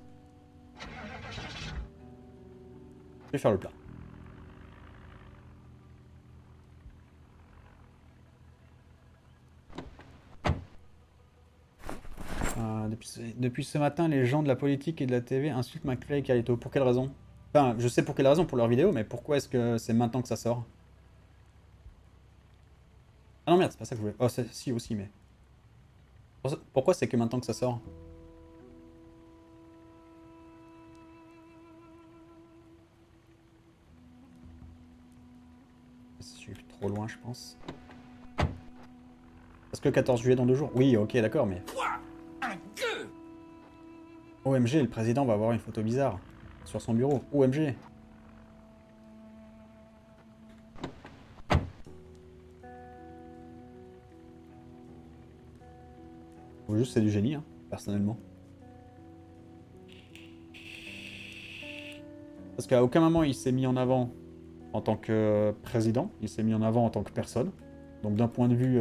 Je vais faire le plat. Depuis ce matin, les gens de la politique et de la TV insultent McFly et Carlito. Pour quelle raison ? Enfin, je sais pour quelle raison, pour leur vidéo, mais pourquoi est-ce que c'est maintenant que ça sort? Ah non, merde, c'est pas ça que je voulais... oh, si, aussi, mais... pourquoi c'est que maintenant que ça sort? Je suis trop loin, je pense. Parce que 14 juillet dans 2 jours? Oui, ok, d'accord, mais... OMG, le président va avoir une photo bizarre. Sur son bureau. OMG. Faut juste c'est du génie, hein, personnellement. Parce qu'à aucun moment il s'est mis en avant en tant que président, il s'est mis en avant en tant que personne. Donc d'un point de vue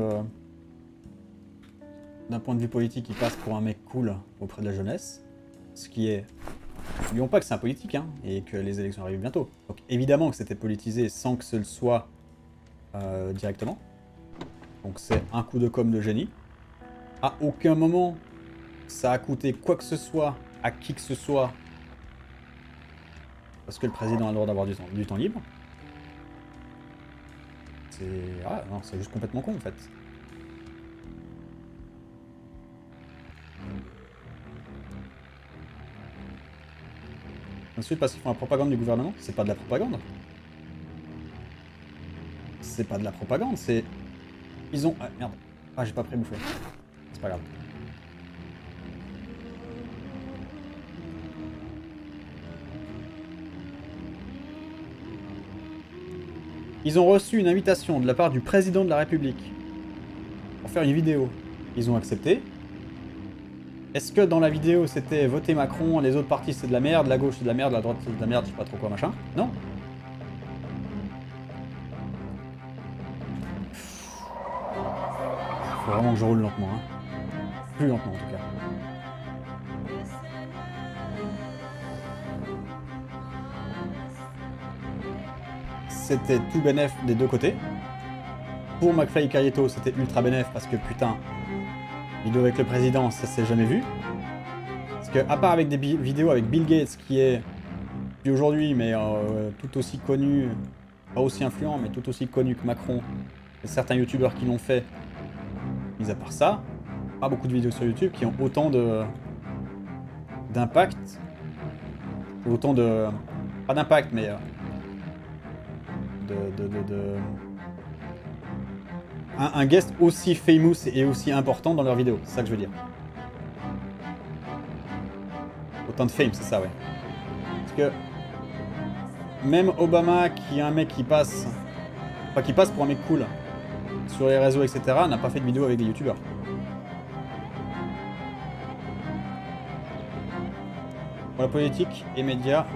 politique, il passe pour un mec cool auprès de la jeunesse. Ce qui est... n'oublions pas que c'est un politique hein, et que les élections arrivent bientôt. Donc évidemment que c'était politisé sans que ce le soit directement. Donc c'est un coup de com' de génie. À aucun moment ça a coûté quoi que ce soit à qui que ce soit. Parce que le président a le droit d'avoir du temps libre. C'est... ah non, c'est juste complètement con en fait. Ensuite, parce qu'ils font la propagande du gouvernement, c'est pas de la propagande. C'est pas de la propagande, c'est... ils ont... ah, merde. Ah, j'ai pas pré-bouffé. C'est pas grave. Ils ont reçu une invitation de la part du président de la République pour faire une vidéo. Ils ont accepté. Est-ce que dans la vidéo c'était voter Macron, les autres partis c'est de la merde, la gauche c'est de la merde, la droite c'est de la merde, je sais pas trop quoi machin? Non. Faut vraiment que je roule lentement, hein. Plus lentement en tout cas. C'était tout bénef des deux côtés. Pour McFly et Carlito, c'était ultra bénef parce que putain, vidéo avec le président, ça s'est jamais vu. Parce que à part avec des vidéos avec Bill Gates, qui est plus aujourd'hui, mais tout aussi connu, pas aussi influent, mais tout aussi connu que Macron, et certains youtubeurs qui l'ont fait, mis à part ça, pas beaucoup de vidéos sur YouTube qui ont autant de d'impact, autant de pas d'impact, mais un guest aussi famous et aussi important dans leur vidéo, c'est ça que je veux dire. Autant de fame, c'est ça, ouais. Parce que même Obama, qui est un mec qui passe, enfin qui passe pour un mec cool sur les réseaux, etc., n'a pas fait de vidéo avec des youtubeurs. Pour la politique et médias,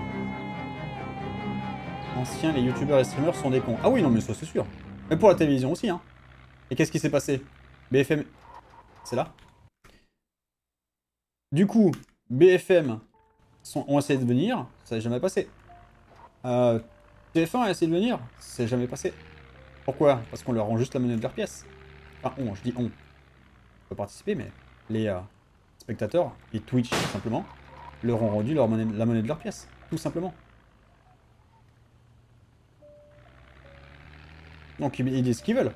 anciens, les youtubeurs et streamers sont des cons. Ah oui, non mais ça c'est sûr. Mais pour la télévision aussi, hein. Et qu'est-ce qui s'est passé? BFM... C'est là. Du coup, BFM ont essayé de venir, ça n'est jamais passé. TF1 a essayé de venir, c'est jamais passé. Pourquoi? Parce qu'on leur rend juste la monnaie de leur pièce. Enfin, on, je dis on. On peut participer, mais les spectateurs, et Twitch tout simplement, leur ont rendu leur monnaie, la monnaie de leur pièce. Tout simplement. Donc ils disent ce qu'ils veulent,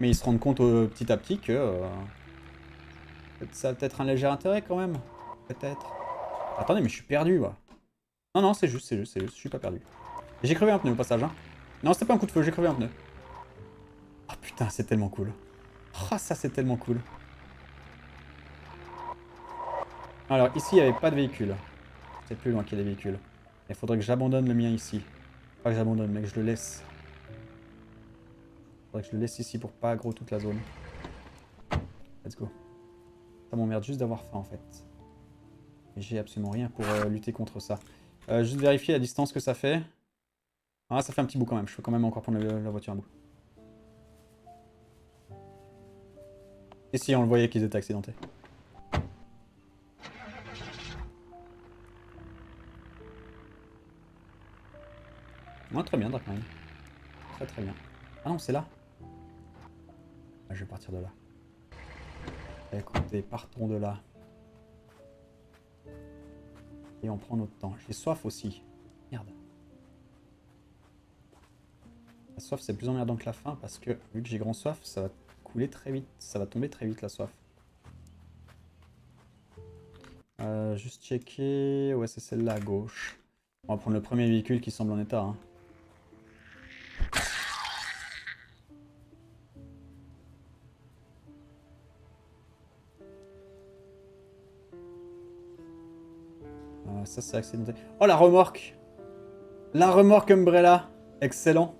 mais ils se rendent compte petit à petit que ça a peut-être un léger intérêt quand même, peut-être. Attendez, mais je suis perdu, moi. Non, non, c'est juste, je suis pas perdu. J'ai crevé un pneu au passage, hein. Non, c'était pas un coup de feu, j'ai crevé un pneu. Ah oh, putain, c'est tellement cool. Ah oh, ça, c'est tellement cool. Alors ici, il n'y avait pas de véhicule. C'est plus loin qu'il y a des véhicules. Il faudrait que j'abandonne le mien ici. Pas que j'abandonne, mais que je le laisse. Faudrait que je le laisse ici pour pas aggro toute la zone. Let's go. Ça m'emmerde juste d'avoir faim en fait. J'ai absolument rien pour lutter contre ça. Juste vérifier la distance que ça fait. Ah, ça fait un petit bout quand même. Je peux quand même encore prendre la voiture un bout. Et si on le voyait qu'ils étaient accidentés. Non, très bien, Darkman. Très très bien. Ah non, c'est là. Je vais partir de là. Écoutez, partons de là. Et on prend notre temps. J'ai soif aussi. Merde. La soif, c'est plus emmerdant que la faim parce que vu que j'ai grand soif, ça va couler très vite. Ça va tomber très vite la soif. Juste checker. Ouais, c'est celle-là à gauche. On va prendre le premier véhicule qui semble en état. Hein. Ça c'est accidenté. Oh la remorque! La remorque Umbrella! Excellent!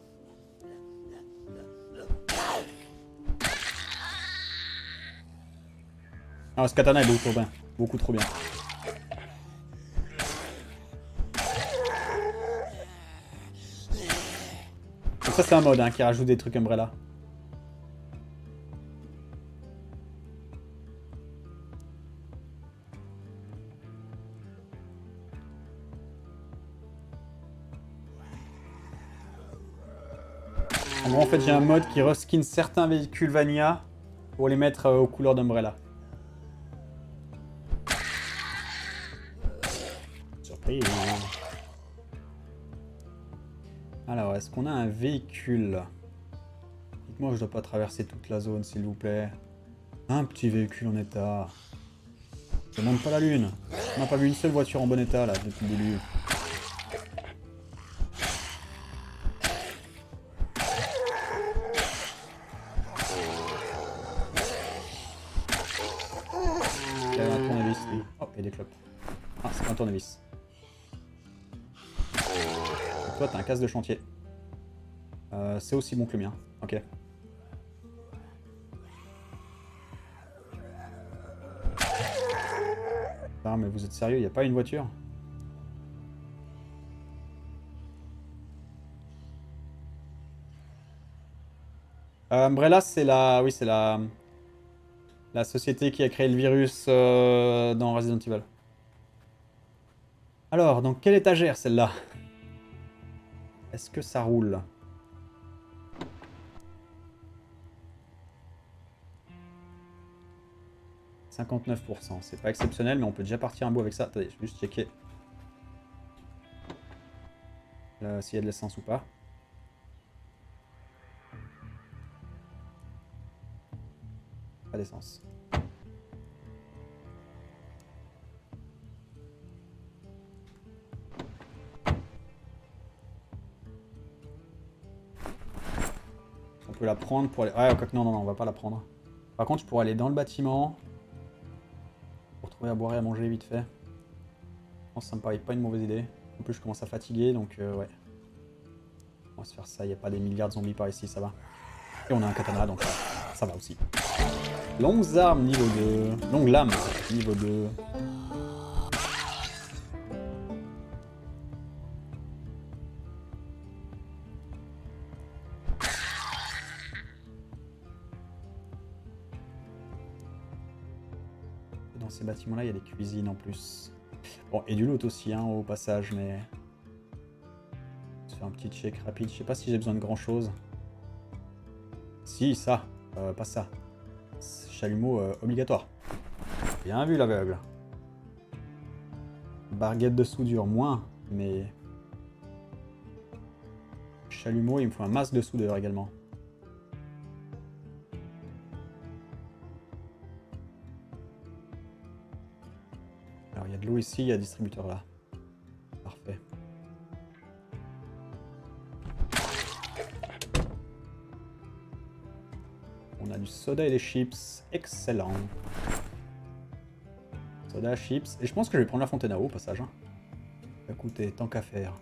Ah, ce katana est beaucoup trop bien. Beaucoup trop bien. Donc ça c'est un mode hein, qui rajoute des trucs Umbrella. En fait, j'ai un mode qui reskin certains véhicules Vanilla pour les mettre aux couleurs d'Umbrella. Surprise. Alors, est-ce qu'on a un véhicule? Dites-moi que je dois pas traverser toute la zone, s'il vous plaît. Un petit véhicule en état. C'est même pas la lune. On n'a pas vu une seule voiture en bon état, là, depuis le début. Tournevis. Et toi, t'as un casse de chantier. C'est aussi bon que le mien. Ok. Ah, mais vous êtes sérieux, il n'y a pas une voiture? Umbrella, c'est la... Oui, c'est la... La société qui a créé le virus dans Resident Evil. Alors, dans quelle étagère, celle-là? Est-ce que ça roule? « 59%, c'est pas exceptionnel, mais on peut déjà partir un bout avec ça. » Attendez, je vais juste checker s'il y a de l'essence ou pas. Pas d'essence. On peut la prendre pour aller... Ouais, quoi que non, on va pas la prendre. Par contre, je pourrais aller dans le bâtiment... à boire et à manger vite fait. Je pense que ça me paraît pas une mauvaise idée. En plus je commence à fatiguer donc ouais. On va se faire ça, il n'y a pas des milliards de zombies par ici, ça va. Et on a un katana donc ça va aussi. Longues armes niveau 2. Longues lames niveau 2. Ces bâtiments-là, il y a des cuisines en plus. Bon, et du loot aussi, hein, au passage, mais... On se fait un petit check rapide. Je sais pas si j'ai besoin de grand-chose. Si, ça. Pas ça. Chalumeau obligatoire. Bien vu, l'aveugle. Barguette de soudure, moins, mais... Chalumeau, il me faut un masque de soudeur également. Ici, il y a un distributeur là. Parfait. On a du soda et des chips. Excellent. Soda, chips. Et je pense que je vais prendre la fontaine à eau au passage. Écoutez, tant qu'à faire.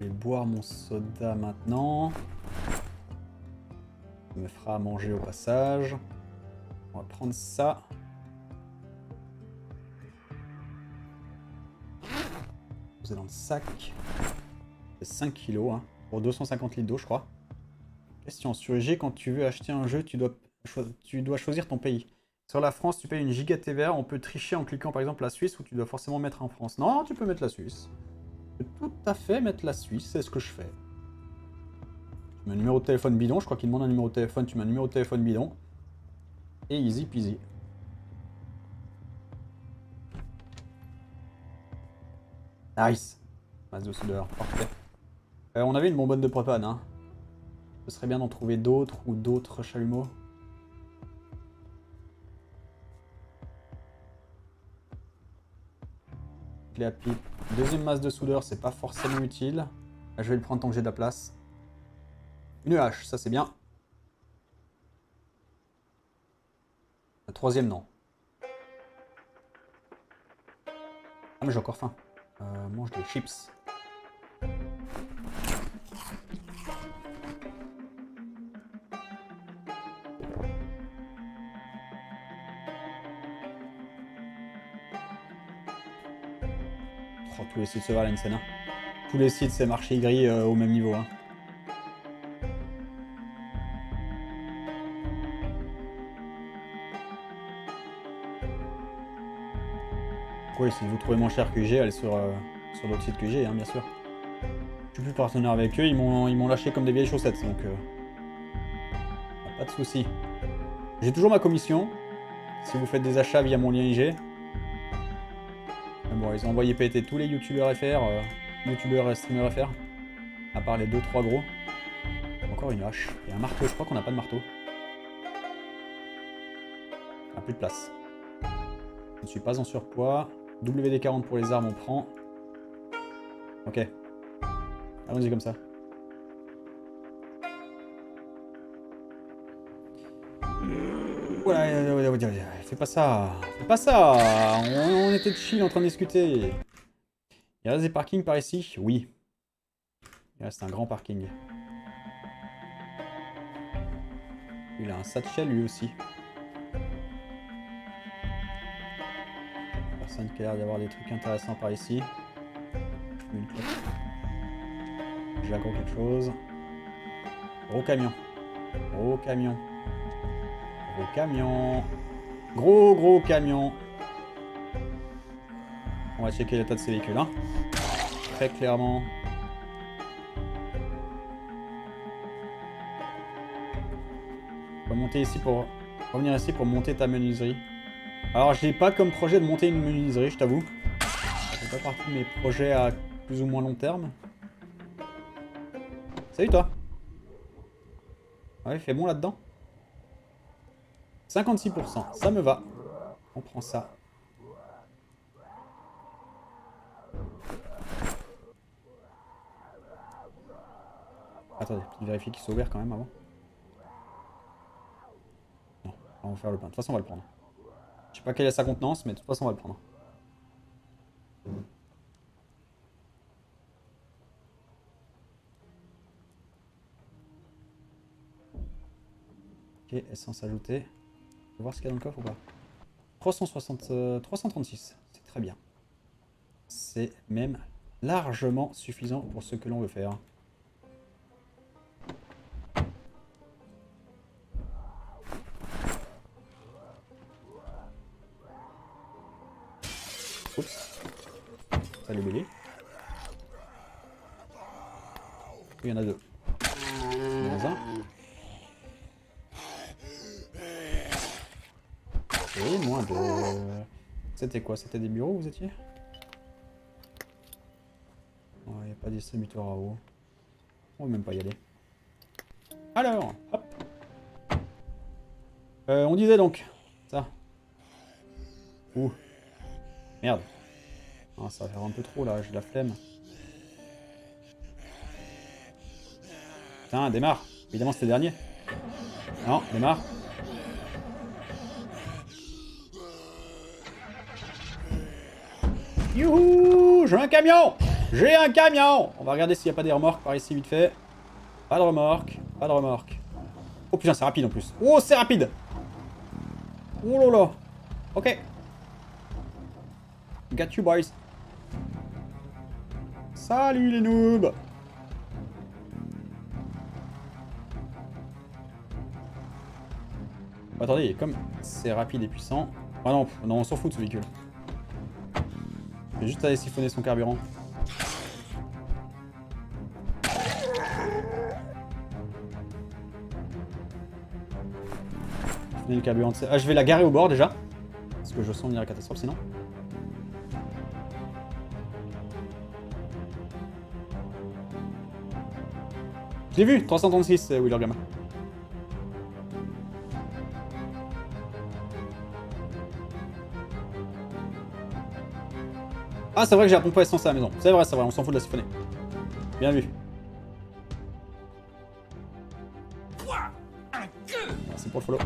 Je vais boire mon soda maintenant. Ça me fera à manger au passage. On va prendre ça. Vous êtes dans le sac. C'est 5 kilos hein, pour 250 litres d'eau, je crois. Question sur IG, quand tu veux acheter un jeu, tu dois choisir ton pays. Sur la France, tu payes une giga TVA. On peut tricher en cliquant par exemple la Suisse ou tu dois forcément mettre en France. Non, tu peux mettre la Suisse. Tu peux tout à fait mettre la Suisse, c'est ce que je fais. Tu mets un numéro de téléphone bidon. Je crois qu'il demande un numéro de téléphone. Tu mets un numéro de téléphone bidon. Et easy peasy. Nice. Masse de soudeur, parfait. On avait une bonbonne de propane, hein. Ce serait bien d'en trouver d'autres ou d'autres chalumeaux. Clé à pipe. Deuxième masse de soudeur, c'est pas forcément utile. Je vais le prendre tant que j'ai de la place. Une hache, ça c'est bien. Le troisième, non. Ah, mais j'ai encore faim. Mange des chips. Oh, tous les sites se valent à une scène. Hein. Tous les sites, c'est marché gris au même niveau. Hein. Oui, si vous trouvez moins cher que j'ai, allez sur d'autres sites que j'ai, hein, bien sûr. Je suis plus partenaire avec eux, ils m'ont lâché comme des vieilles chaussettes, donc pas de souci. J'ai toujours ma commission, si vous faites des achats via mon lien IG. Bon, ils ont envoyé péter tous les youtubeurs FR, youtubeurs et streamers FR, à part les 2-3 gros. Encore une hache, et un marteau, je crois qu'on n'a pas de marteau. On n'a plus de place. Je ne suis pas en surpoids. WD40 pour les armes, on prend. Ok. Allons-y comme ça. Ouais. Fais pas ça. On était chill en train de discuter. Il reste des parkings par ici? Oui. Il reste un grand parking. Il a un satchel lui aussi. Personne qui a l'air d'avoir des trucs intéressants par ici. J'ai encore quelque chose. Gros camion. Gros camion. Gros camion. Gros gros camion. On va checker l'état de ces véhicules, hein. Très clairement. On va monter ici pour... revenir ici pour monter ta menuiserie. Alors j'ai pas comme projet de monter une menuiserie, je t'avoue. C'est pas partie de mes projets à plus ou moins long terme. Salut toi. Ouais, il fait bon là-dedans. 56%, ça me va. On prend ça. Attendez, vérifier qu'il soit ouvert quand même avant. Non, on va faire le plein. De toute façon, on va le prendre. Je sais pas quelle est sa contenance, mais de toute façon, on va le prendre. Ok, essence ajoutée. On va voir ce qu'il y a dans le coffre ou pas. 336, c'est très bien. C'est même largement suffisant pour ce que l'on veut faire. Oups. Salut Billy. Il y en a deux. Il y en a un. Et moins de... C'était quoi? C'était des bureaux où vous étiez? Ouais, il n'y a pas de distributeur à eau. On va même pas y aller. Alors, hop. On disait donc, ça. Ouh. Merde. Ah, ça va faire un peu trop là, j'ai la flemme. Putain, démarre. Évidemment, c'était le dernier. Non, démarre. Youhou, j'ai un camion! J'ai un camion! On va regarder s'il n'y a pas des remorques par ici, vite fait. Pas de remorque, pas de remorque. Oh putain, c'est rapide en plus. Oh, c'est rapide! Oh là là. Ok. Got you, boys. Salut les noobs! Attendez, comme c'est rapide et puissant... Ah non, non, on s'en fout de ce véhicule. J'ai juste à aller siphonner son carburant. Siphonner le carburant. Ah, je vais la garer au bord déjà. Parce que je sens venir la catastrophe sinon. J'ai vu 336, Wheeler Gamma. Ah, c'est vrai que j'ai la pompe à essence à la maison. C'est vrai, on s'en fout de la siphonner. Bien vu. Merci pour le follow.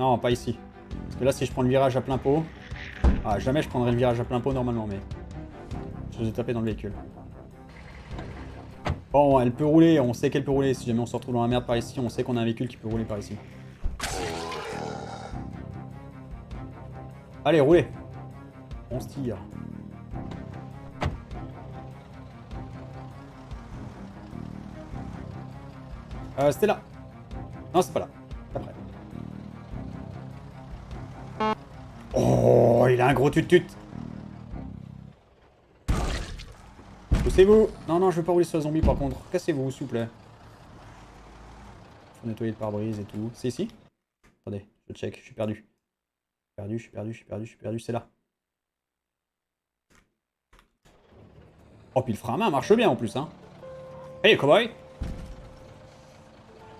Non, pas ici. Parce que là, si je prends le virage à plein pot... Ah, jamais je prendrai le virage à plein pot normalement, mais... Je les ai tapés dans le véhicule. Bon, elle peut rouler, on sait qu'elle peut rouler. Si jamais on se retrouve dans la merde par ici, on sait qu'on a un véhicule qui peut rouler par ici. Allez, roulez. On se tire. C'était là. Non, c'est pas là. Après. Oh, il a un gros tut-tut. Poussez-vous! Non, non, je veux pas rouler sur les zombies par contre. Cassez-vous, s'il vous plaît. Faut nettoyer le pare-brise et tout. C'est ici? Attendez, je check, je suis perdu. Je suis perdu, c'est là. Oh, puis le frein à main marche bien en plus, hein. Hey, cowboy!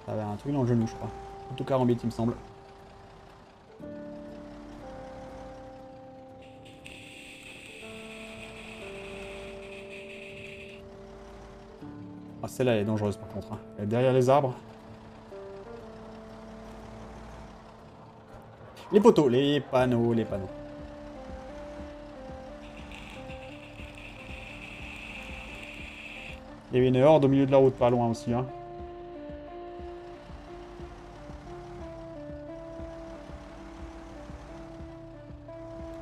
Ça avait un truc dans le genou, je crois. En tout cas, rembite, il me semble. Celle-là, elle est dangereuse par contre. Elle est derrière les arbres. Les poteaux, les panneaux, les panneaux. Il y avait une horde au milieu de la route, pas loin aussi, hein.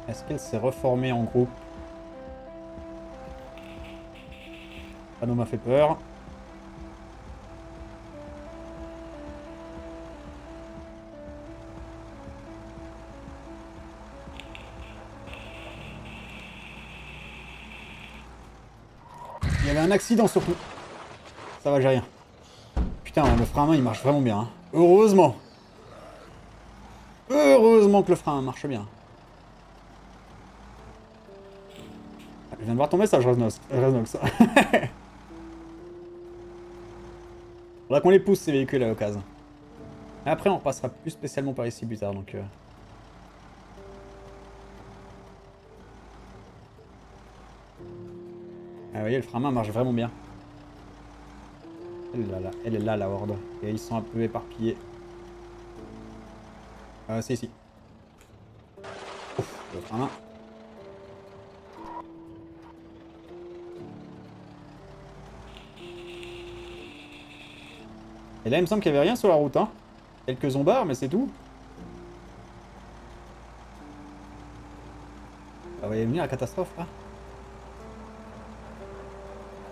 Est-ce qu'elle s'est reformée en groupe? Le panneau m'a fait peur. Il y avait un accident surtout. Ça va, j'ai rien. Putain, le frein à main il marche vraiment bien. Hein. Heureusement. Heureusement que le frein marche bien. Je viens de voir ton message, Reznox. Faudra qu'on les pousse ces véhicules à l'occasion. Après on repassera plus spécialement par ici plus tard, donc... Ah, vous voyez, le frein à main marche vraiment bien. Elle est là la horde. Et ils sont un peu éparpillés. C'est ici. Ouf, le frein à main. Et là, il me semble qu'il n'y avait rien sur la route, hein. Quelques zombards, mais c'est tout. Ah, vous allez venir la catastrophe, là.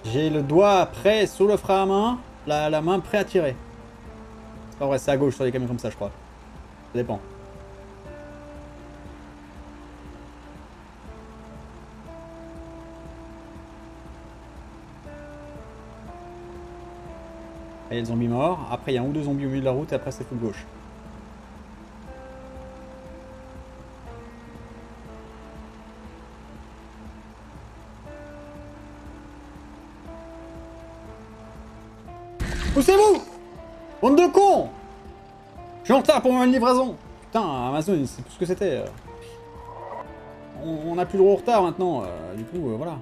J'ai le doigt prêt sur le frein à main, la main prêt à tirer. C'est pas vrai, c'est à gauche sur les camions comme ça, je crois. Ça dépend. Il y a le zombie mort, après il y a un ou deux zombies au milieu de la route et après c'est full gauche. Poussez-vous! Bande de cons! Je suis en retard pour ma livraison! Putain, Amazon, c'est tout ce que c'était. On n'a plus le droit au retard maintenant, du coup, voilà.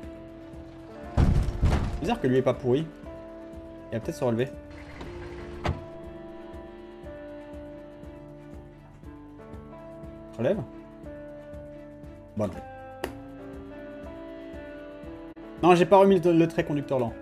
C'est bizarre que lui est pas pourri. Il va peut-être se relever. Relève. Bon. Non, j'ai pas remis le trait conducteur lent.